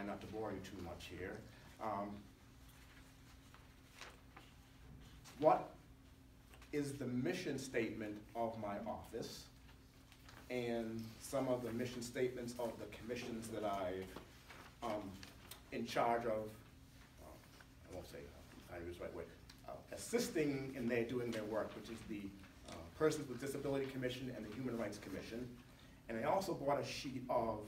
try not to bore you too much here. What is the mission statement of my office and some of the mission statements of the commissions that I'm in charge of, I won't say, I use the right word, assisting in their doing their work, which is the Persons with Disability Commission and the Human Rights Commission. And I also brought a sheet of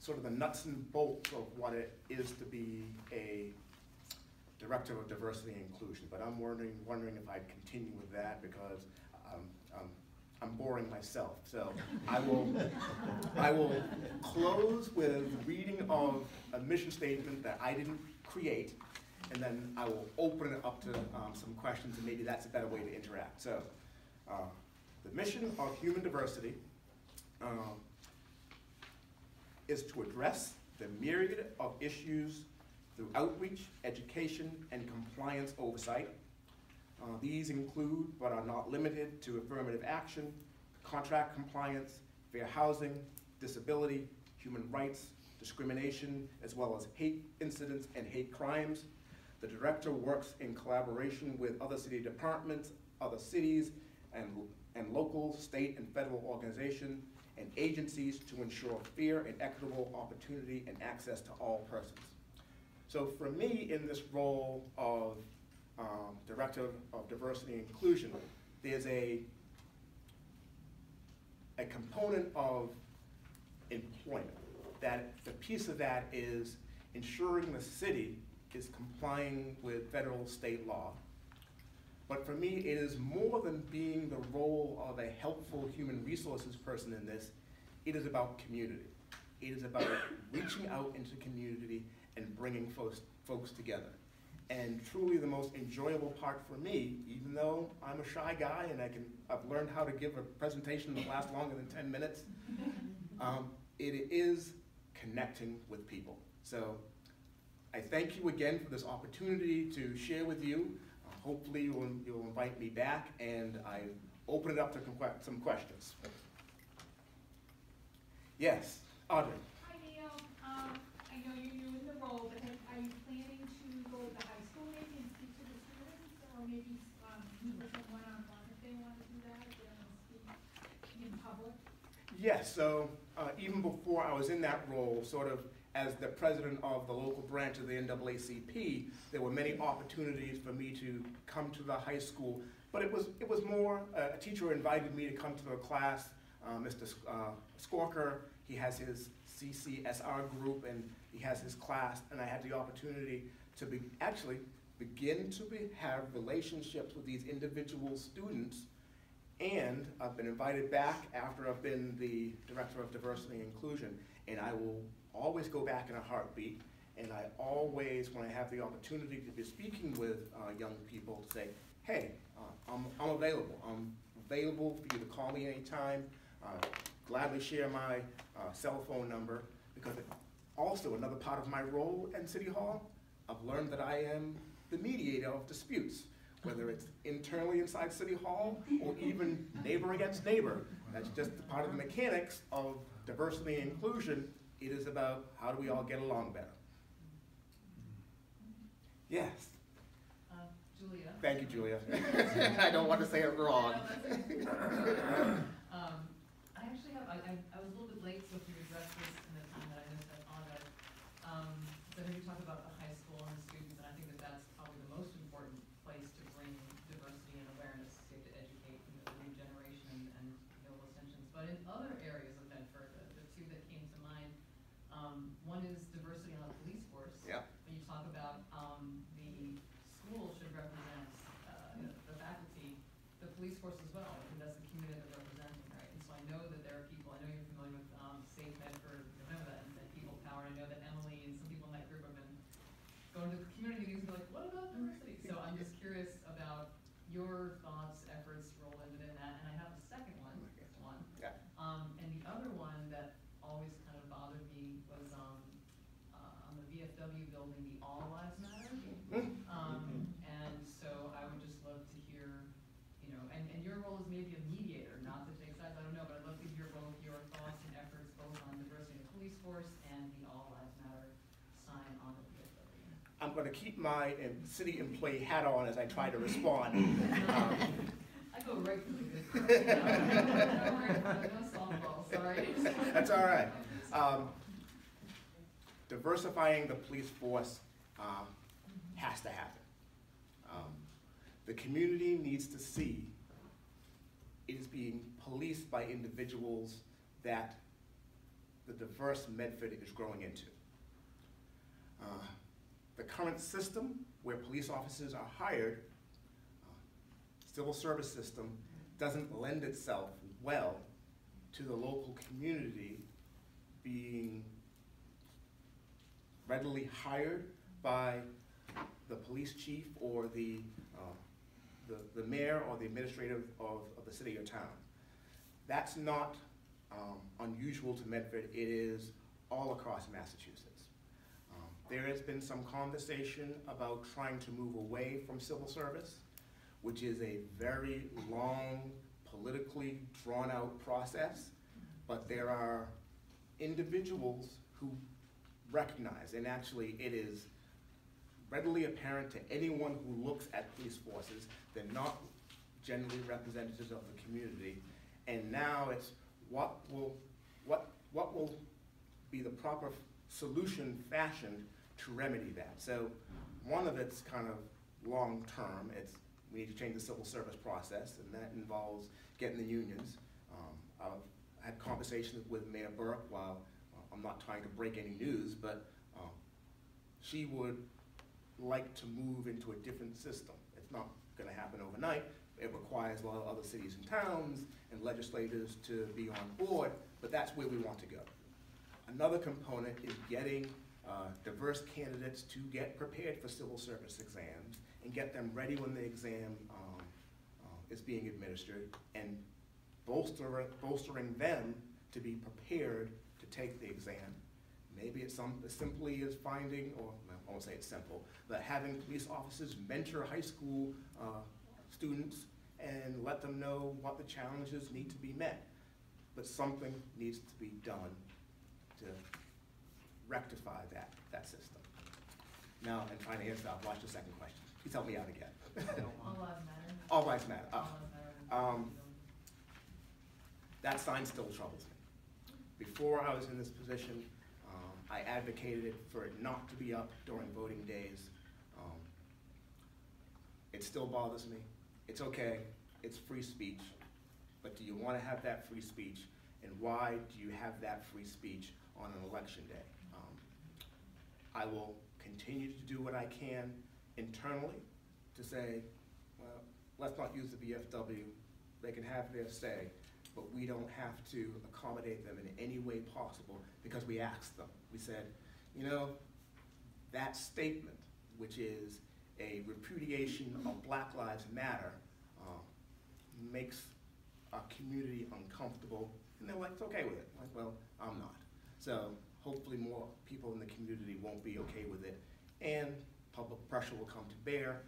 sort of the nuts and bolts of what it is to be a Director of Diversity and Inclusion, but I'm wondering if I'd continue with that because I'm boring myself. So I will close with reading of a mission statement that I didn't create, and then I will open it up to some questions, and maybe that's a better way to interact. So the mission of human diversity is to address the myriad of issues through outreach, education, and compliance oversight. These include, but are not limited to, affirmative action, contract compliance, fair housing, disability, human rights, discrimination, as well as hate incidents and hate crimes. The director works in collaboration with other city departments, other cities, and local, state, and federal organizations and agencies to ensure fair and equitable opportunity and access to all persons. So for me, in this role of Director of Diversity and Inclusion, there's a component of employment. That the piece of that is ensuring the city is complying with federal state law. But for me, it is more than being the role of a helpful human resources person in this. It is about community. It is about reaching out into community and bringing folks together. And truly the most enjoyable part for me, even though I'm a shy guy and I've learned how to give a presentation that lasts longer than 10 minutes, it is connecting with people. So I thank you again for this opportunity to share with you. Hopefully you'll invite me back, and I open it up to some questions. Yes, Audrey. Hi, Neil. I know you're new in the role, but are you planning to go to the high school maybe and speak to the students, or maybe meet with them one-on-one if they want to do that, and speak in public? Yes, so even before I was in that role, sort of as the president of the local branch of the NAACP, there were many opportunities for me to come to the high school, but it was more, a teacher invited me to come to a class, Mr. Scorker, he has his CCSR group and he has his class, and I had the opportunity to actually begin to have relationships with these individual students. And I've been invited back after I've been the Director of Diversity and Inclusion, and I will always go back in a heartbeat, and I always, when I have the opportunity to be speaking with young people, say, hey, I'm available. I'm available for you to call me anytime. Gladly share my cell phone number, because also another part of my role at City Hall, I've learned that I am the mediator of disputes, whether it's internally inside City Hall or even neighbor against neighbor. That's just part of the mechanics of diversity and inclusion. It is about how do we all get along better. Yes. Julia. Thank you, Julia. I don't want to say it wrong. I actually have, I was a little bit late, so if you address this in the time that I missed that on it. So here you talk about the high school and the students, and I think that that's probably the most important place to bring diversity and awareness to educate the new generation and build ascensions. But in other areas of Medford, the two that came to mind, one is diversity on the police force. Yeah. When you talk about the school should represent the faculty, the police force as well, and that's the community that they're representing, right? And so I know that there are people, I know you're familiar with Safe Medford, remember that, and people power. I know that Emily and some people in that group have been going to the community meetings and be like, what about diversity? So I'm just curious about your thoughts, efforts rolled into that, and I have a second one. Yeah. And the other one that always kind of bothered me was on the VFW building, the All Lives Matter. And so I would just love to hear, you know, and your role is maybe a mediator, not to take sides, I don't know, but I'd love to hear both your thoughts and efforts both on diversity in the police force and the All Lives Matter sign on it? I'm going to keep my city employee hat on as I try to respond. I go right for the good. No softball, sorry. That's all right. Diversifying the police force has to happen. The community needs to see it is being policed by individuals that the diverse Medford is growing into. The current system where police officers are hired, civil service system, doesn't lend itself well to the local community being readily hired by the police chief or the mayor or the administrative of the city or town. That's not unusual to Medford. It is all across Massachusetts. There has been some conversation about trying to move away from civil service, which is a very long, politically drawn out process, but there are individuals who recognize, and actually it is readily apparent to anyone who looks at police forces, they're not generally representatives of the community. And now it's what will be the proper solution fashioned to remedy that. So one of it's kind of long term. It's we need to change the civil service process, and that involves getting the unions. I've had conversations with Mayor Burke. While I'm not trying to break any news, but she would like to move into a different system. It's not going to happen overnight. It requires a lot of other cities and towns and legislators to be on board, but that's where we want to go. Another component is getting diverse candidates to get prepared for civil service exams and get them ready when the exam is being administered, and bolstering them to be prepared to take the exam. Maybe it's simply is finding, or I won't say it's simple, but having police officers mentor high school students and let them know what the challenges need to be met. But something needs to be done to rectify that system. Now, in trying to answer that, I've watched the second question. Please help me out again. All lives matter. All lives matter. That sign still troubles me. Before I was in this position, I advocated for it not to be up during voting days. It still bothers me. It's okay, it's free speech, but do you want to have that free speech, and why do you have that free speech on an election day? I will continue to do what I can internally to say, well, let's not use the BFW, they can have their say, but we don't have to accommodate them in any way possible because we asked them. We said, you know, that statement, which is a repudiation of Black Lives Matter, makes our community uncomfortable, and they're like, it's okay with it. Like, well, I'm not. So hopefully more people in the community won't be okay with it, and public pressure will come to bear,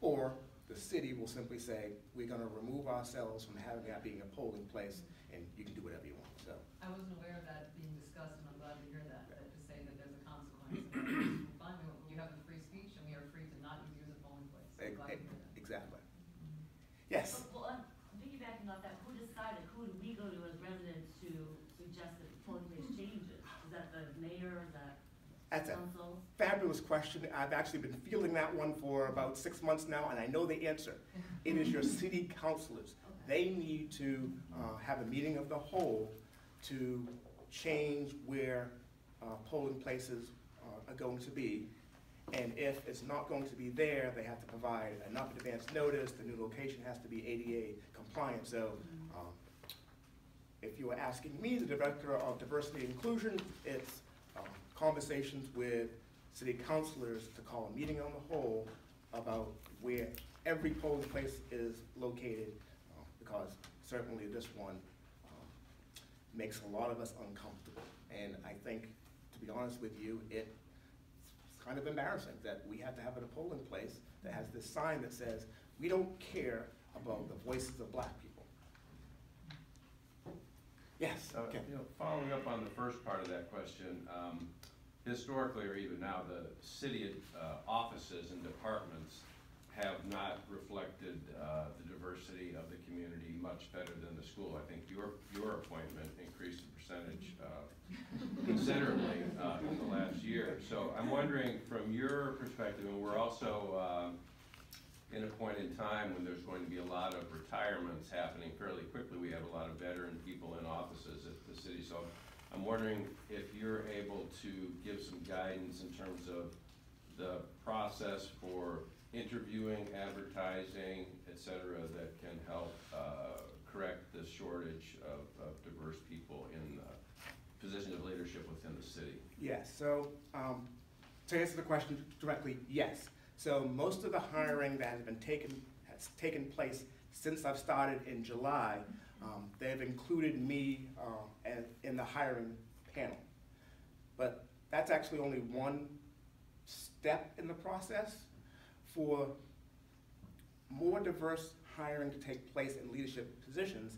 or the city will simply say, we're going to remove ourselves from having that being a polling place, and you can do whatever you want. So I wasn't aware of that being discussed, and I'm glad to hear that, to say that there's a consequence. Finally, you have the free speech, and we are free to not use a polling place. So I'm glad to hear that. Exactly. Mm-hmm. Yes? Well, piggybacking off that, who decided, who do we go to as residents to suggest that the polling place changes? Is that the mayor? Is that That's a fabulous question. I've actually been feeling that one for about 6 months now, and I know the answer. It is your city councilors. Okay. They need to have a meeting of the whole to change where polling places are going to be. And if it's not going to be there, they have to provide enough advance notice. The new location has to be ADA compliant. So if you were asking me, the Director of Diversity and Inclusion, it's conversations with city councilors to call a meeting on the whole about where every polling place is located, because certainly this one makes a lot of us uncomfortable. And I think, to be honest with you, it's kind of embarrassing that we have to have a polling place that has this sign that says, we don't care about the voices of Black people. Yes. Okay. You know, following up on the first part of that question, historically or even now, the city offices and departments have not reflected the diversity of the community much better than the school. I think your appointment increased the percentage considerably in the last year. So I'm wondering from your perspective, and we're also in a point in time when there's going to be a lot of retirements happening fairly quickly. We have a lot of veteran people in offices at the city. So I'm wondering if you're able to give some guidance in terms of the process for interviewing, advertising, et cetera, that can help correct the shortage of diverse people in positions of leadership within the city. Yes, so to answer the question directly, yes. So most of the hiring that has taken place since I've started in July, they've included me in the hiring panel. But that's actually only one step in the process. For more diverse hiring to take place in leadership positions,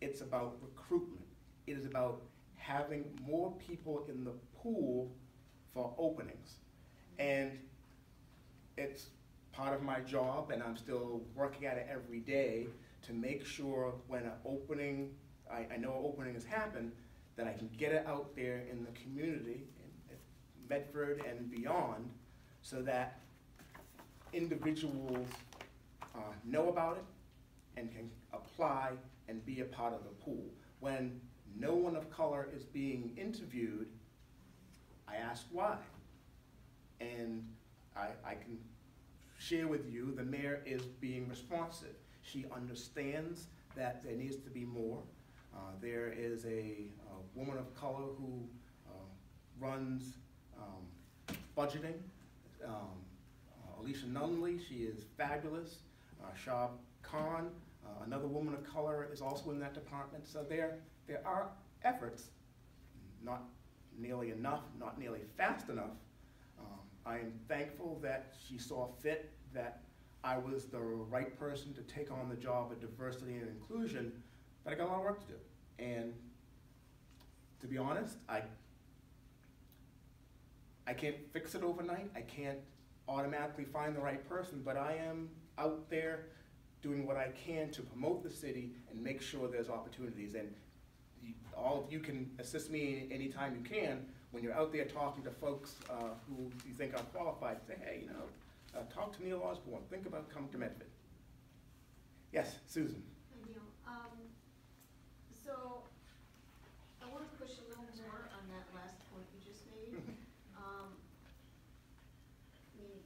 it's about recruitment. It is about having more people in the pool for openings. And it's part of my job, and I'm still working at it every day to make sure when an opening, I know an opening has happened, that I can get it out there in the community, in Medford and beyond, so that individuals know about it and can apply and be a part of the pool. When no one of color is being interviewed, I ask why. And I can share with you, the mayor is being responsive. She understands that there needs to be more. There is a woman of color who runs budgeting, Alicia Nunley, she is fabulous. Shah Khan, another woman of color, is also in that department. So there are efforts, not nearly enough, not nearly fast enough. I am thankful that she saw fit that I was the right person to take on the job of diversity and inclusion, but I got a lot of work to do. And to be honest, I can't fix it overnight. I can't automatically find the right person, but I am out there doing what I can to promote the city and make sure there's opportunities. And all of you can assist me anytime you can. When you're out there talking to folks who you think are qualified, say, hey, you know, talk to Neil Osborne, think about coming to Medford. Yes, Susan. Hi, Neil. So I want to push a little more on that last point you just made.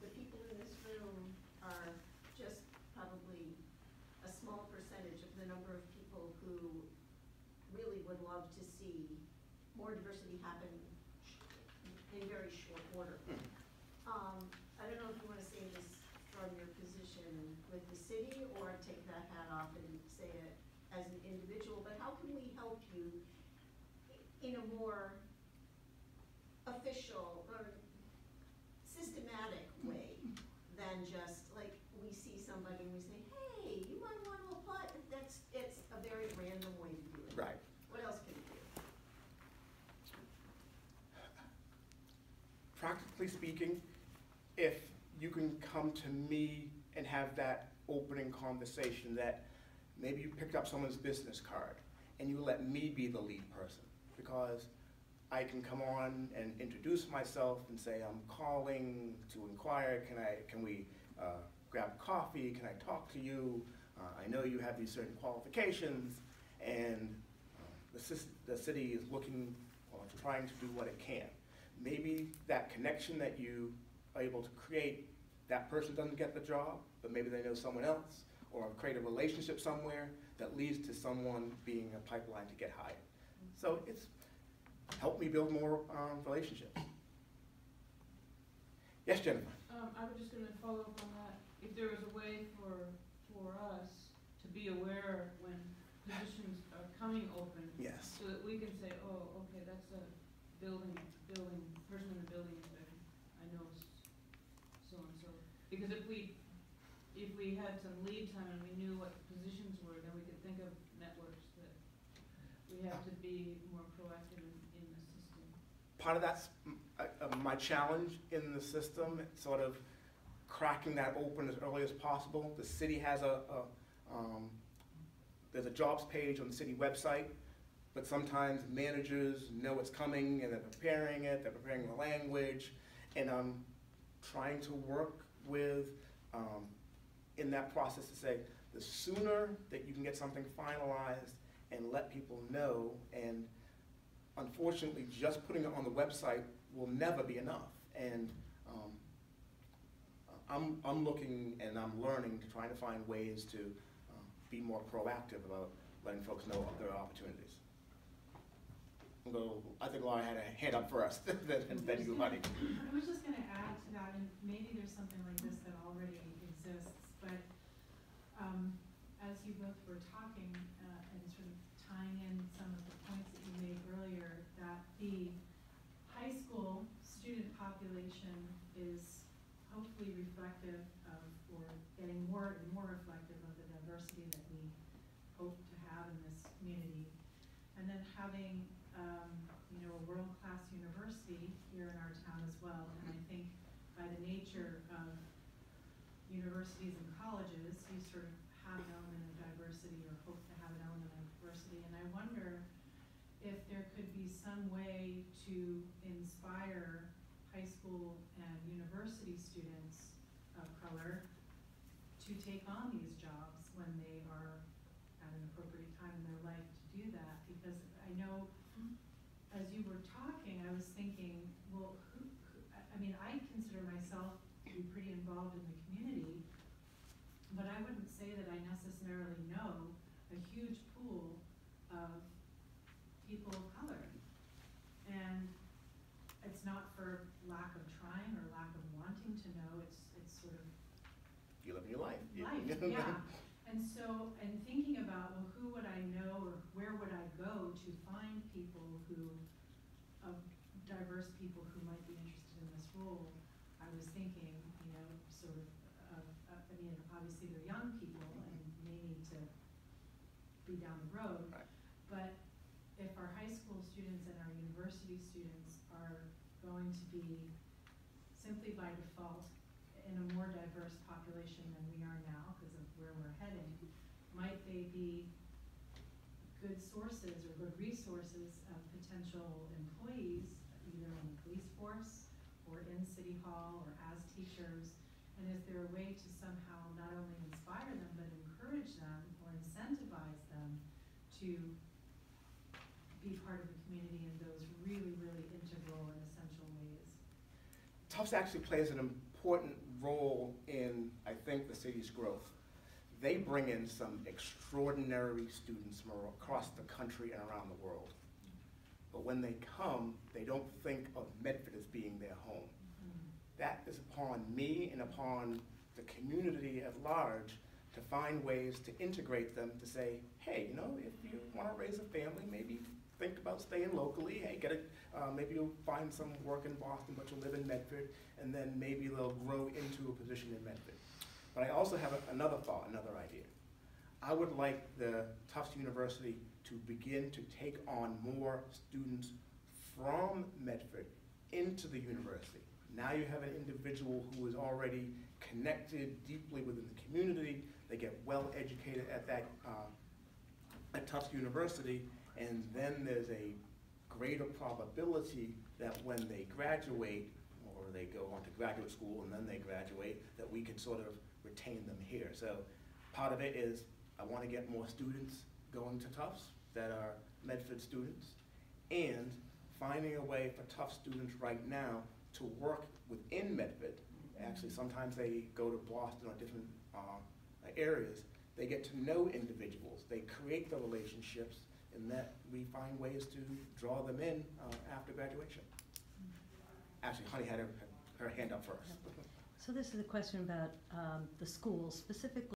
The people in this room are just probably a small percentage of the number of people who really would love to see more diversity happen in very short order. I don't know if you want to say this from your position with the city or take that hat off and say it as an individual, but how can we help you in a more official or systematic way than just like we see somebody and we say, hey, you might want to apply. It's a very random way to do it. Right. What else can you do? Practically speaking, if you can come to me and have that opening conversation that maybe you picked up someone's business card and you let me be the lead person, because I can come on and introduce myself and say, I'm calling to inquire, can we grab coffee, can I talk to you? I know you have these certain qualifications, and the city is looking, or trying to do what it can. Maybe that connection that you are able to create, that person doesn't get the job, but maybe they know someone else, or create a relationship somewhere that leads to someone being a pipeline to get hired. So it's help me build more relationships. Yes, Jennifer. I was just going to follow up on that. If there was a way for us to be aware when positions are coming open, yes, so that we can say, oh, okay, that's a building person in the building that I know so and so. Because if we had some lead time and we knew what positions were, then we could think of networks that we have to be more proactive in. Part of that's my challenge in the system, sort of cracking that open as early as possible. The city has there's a jobs page on the city website, but sometimes managers know what's coming and they're preparing it, they're preparing the language, and I'm trying to work with, in that process to say, the sooner that you can get something finalized and let people know, and unfortunately just putting it on the website will never be enough. And I'm looking and I'm learning to try to find ways to be more proactive about letting folks know of their opportunities. Although I think Laura had a hand up first, then you, Honey. I was just going to add to that, and maybe there's something like this that already exists, but as you both were talking and sort of tying in some of the points that you made earlier, that the high school student population is hopefully reflective of, or getting more and more reflective of, the diversity that we hope to have in this community. And then having you know, a world-class university here in our town as well. And I think by the nature of universities and colleges, you sort of have an element of diversity, or hope to have an element of diversity. And I wonder if there could be some way to inspire high school and university students of color to take on these jobs when they are at an appropriate time in their life to do that. Because I know, as you were talking, I was thinking, well, I mean, I consider myself to be pretty involved in the community, but I wouldn't say that I necessarily know a huge pool of people of color. And it's not for lack of trying or lack of wanting to know, it's sort of... You live your life. Yeah. And so, and thinking about, well, who would I know, or where would I go to find people who, diverse people who might be interested in this role, I was thinking, you know, sort of, I mean, obviously they're young people and may need to be down the road, right. But if our high school students and our university students are going to be simply by default in a more diverse population than we are now because of where we're heading, might they be good sources or good resources of potential employees, either in the police force or in City Hall or as teachers? And is there a way to somehow not only inspire them, but encourage them or incentivize them to be part of the community in those really, really integral and essential ways? Tufts actually plays an important role in, I think, the city's growth. They bring in some extraordinary students from across the country and around the world. But when they come, they don't think of Medford as being their home. That is upon me and upon the community at large to find ways to integrate them, to say, hey, you know, if you want to raise a family, maybe think about staying locally. Hey, get a, maybe you'll find some work in Boston, but you'll live in Medford, and then maybe they'll grow into a position in Medford. But I also have another thought, another idea. I would like the Tufts University to begin to take on more students from Medford into the university. Now you have an individual who is already connected deeply within the community. They get well educated at that at Tufts University, and then there's a greater probability that when they graduate, or they go on to graduate school and then they graduate, that we can sort of retain them here. So part of it is I want to get more students going to Tufts that are Medford students, and finding a way for Tufts students right now to work within Medford. Actually, sometimes they go to Boston or different areas. They get to know individuals. They create the relationships, and that we find ways to draw them in after graduation. Actually, Honey had her hand up first. So this is a question about the schools, specifically